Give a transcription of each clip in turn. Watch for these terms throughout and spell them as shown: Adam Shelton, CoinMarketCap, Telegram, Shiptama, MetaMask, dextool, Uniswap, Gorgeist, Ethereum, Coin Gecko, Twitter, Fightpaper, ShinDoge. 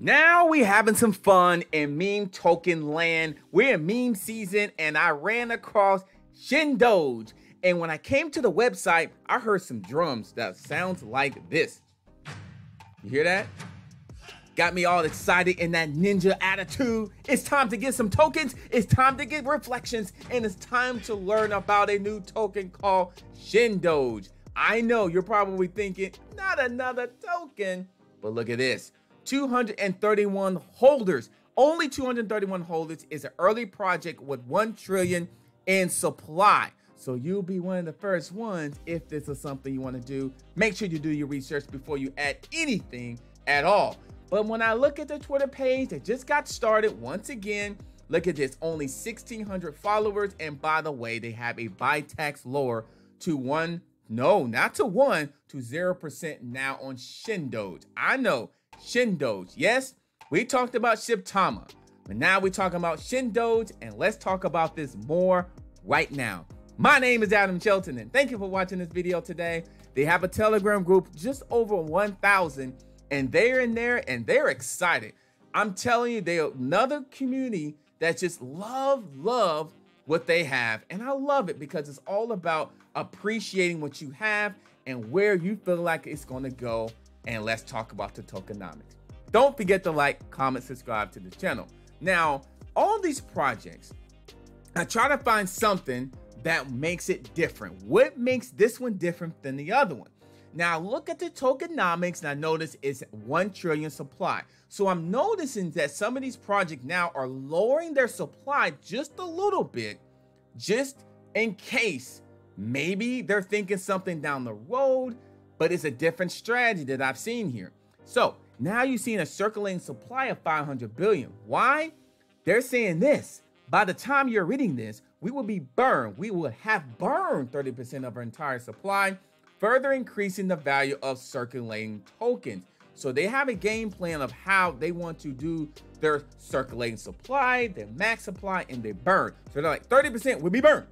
Now we having some fun in meme token land. We're in meme season and I ran across Shindoge. And when I came to the website, I heard some drums that sounds like this. You hear that? Got me all excited in that ninja attitude. It's time to get some tokens. It's time to get reflections. And it's time to learn about a new token called Shindoge. I know you're probably thinking, not another token. But look at this. 231 holders. Only 231 holders is an early project with 1 trillion in supply. So you'll be one of the first ones if this is something you want to do. Make sure you do your research before you add anything at all. But when I look at the Twitter page that just got started, once again, look at this, only 1,600 followers. And by the way, they have a buy tax lower to 0% now on Shindoge. I know, Shindoge. Yes, we talked about Shiptama, but now we're talking about Shindoge, and let's talk about this more right now. My name is Adam Shelton, and thank you for watching this video today. They have a Telegram group, just over 1,000, and they're in there, and they're excited. I'm telling you, they're another community that just love what they have, and I love it because it's all about appreciating what you have and where you feel like it's going to go, and let's talk about the tokenomics. Don't forget to like, comment, subscribe to the channel. Now, all these projects, I try to find something that makes it different. What makes this one different than the other one? Now look at the tokenomics and I notice it's 1 trillion supply. So I'm noticing that some of these projects now are lowering their supply just a little bit, just in case maybe they're thinking something down the road, but it's a different strategy that I've seen here. So now you're seeing a circulating supply of 500 billion. Why? They're saying this. By the time you're reading this, we will be burned. We will have burned 30% of our entire supply, further increasing the value of circulating tokens. So they have a game plan of how they want to do their circulating supply, their max supply, and their burn. So they're like, 30% will be burned.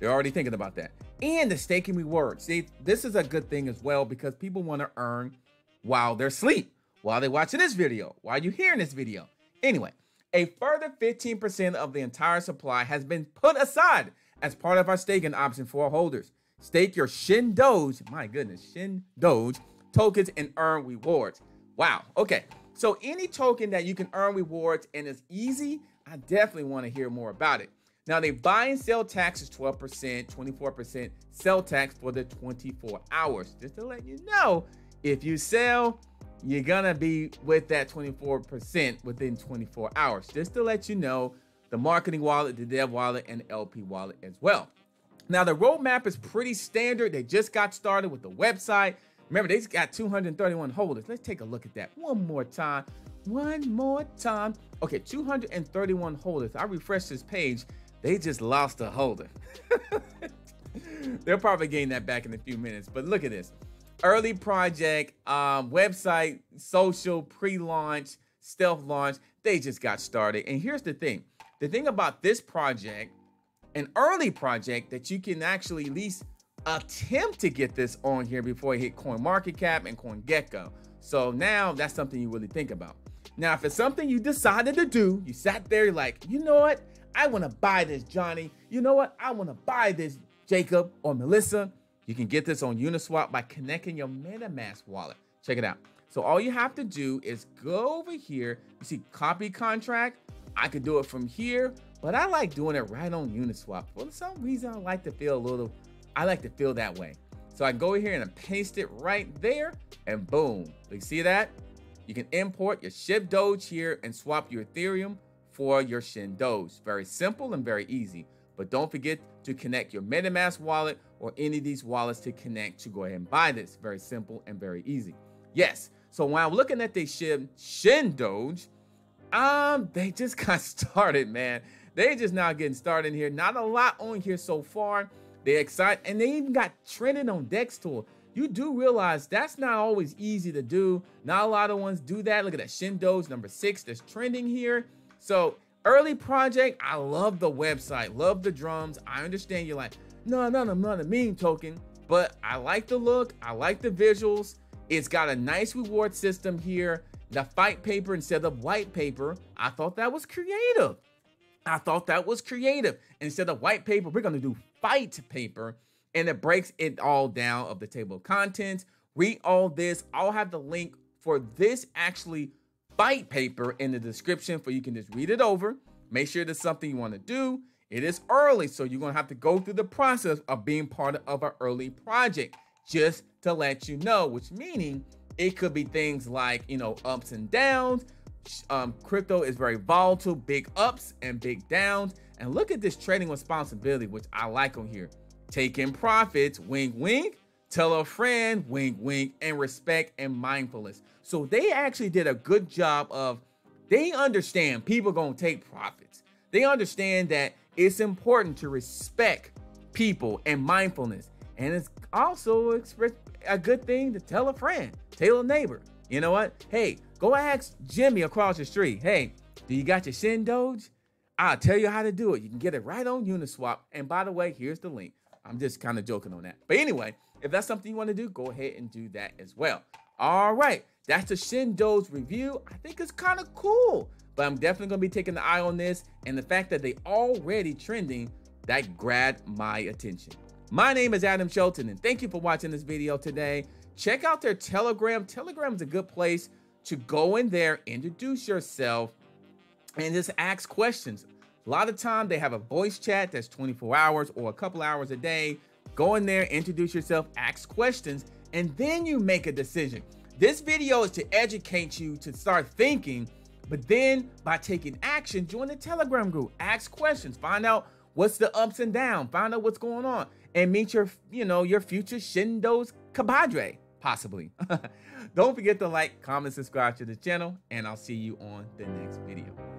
They're already thinking about that. And the staking rewards. See, this is a good thing as well because people want to earn while they're asleep, while they're watching this video, while you're hearing this video. Anyway. A further 15% of the entire supply has been put aside as part of our staking option for our holders. Stake your Shindoge, my goodness, Shindoge tokens and earn rewards. Wow, okay. So any token that you can earn rewards and is easy, I definitely want to hear more about it. Now the buy and sell tax is 12%, 24% sell tax for the 24 hours. Just to let you know, if you sell, you're gonna be with that 24% within 24 hours. Just to let you know, the marketing wallet, the dev wallet, and the LP wallet as well. Now the roadmap is pretty standard. They just got started with the website. Remember, they just got 231 holders. Let's take a look at that one more time. Okay, 231 holders. I refreshed this page. They just lost a holder. They'll probably gain that back in a few minutes, but look at this. Early project, website, social, pre-launch, stealth launch. They just got started. And here's the thing. The thing about this project, an early project that you can actually at least attempt to get this on here before you hit CoinMarketCap and Coin Gecko. So now that's something you really think about. Now, if it's something you decided to do, you sat there, you're like, you know what? I want to buy this, Johnny. You know what? I want to buy this, Jacob or Melissa. You can get this on Uniswap by connecting your MetaMask wallet. Check it out. So all you have to do is go over here. You see copy contract. I could do it from here, but I like doing it right on Uniswap. For some reason, I like to feel that way. So I go here and I paste it right there and boom. You see that? You can import your Shindoge here and swap your Ethereum for your Shindoge. Very simple and very easy. But don't forget to connect your MetaMask wallet or any of these wallets to connect to go ahead and buy this. Very simple and very easy. Yes. So when I'm looking at the Shindoge, they just got started, man. They just now getting started here. Not a lot on here so far. They're excited. And they even got trending on Dextool. You do realize that's not always easy to do. Not a lot of ones do that. Look at that Shindoge #6 that's trending here. So early project, I love the website, love the drums. I understand you're like, no, I'm not a meme token, but I like the look, I like the visuals. It's got a nice reward system here. the fight paper instead of white paper. I thought that was creative. I thought that was creative. Instead of white paper, we're going to do fight paper. And it breaks it all down of the table of contents. Read all this. I'll have the link for this actually fight paper in the description for you can just read it over. Make sure there's something you want to do. It is early, so you're going to have to go through the process of being part of an early project, just to let you know, which meaning it could be things like, you know, ups and downs. Crypto is very volatile, big ups and big downs. And look at this trading responsibility, which I like on here. Taking profits, wink, wink. Tell a friend, wink, wink. And respect and mindfulness. So they actually did a good job of, they understand people going to take profits. They understand that it's important to respect people and mindfulness. And it's also a good thing to tell a friend, tell a neighbor. You know what? Hey, go ask Jimmy across the street. Hey, do you got your Shin Doge? I'll tell you how to do it. You can get it right on Uniswap. And by the way, here's the link. I'm just kind of joking on that. But anyway, if that's something you want to do, go ahead and do that as well. All right. That's the Shin Doge review. I think it's kind of cool, but I'm definitely going to be taking the eye on this. And the fact that they already trending, that grabbed my attention. My name is Adam Shelton, and thank you for watching this video today. Check out their Telegram. Telegram is a good place to go in there, introduce yourself, and just ask questions. A lot of time they have a voice chat that's 24 hours or a couple hours a day. Go in there, introduce yourself, ask questions, and then you make a decision. This video is to educate you to start thinking, but then by taking action, join the Telegram group, ask questions, find out what's the ups and downs, find out what's going on, and meet your, you know, your future Shin Doge compadre, possibly. Don't forget to like, comment, subscribe to the channel, and I'll see you on the next video.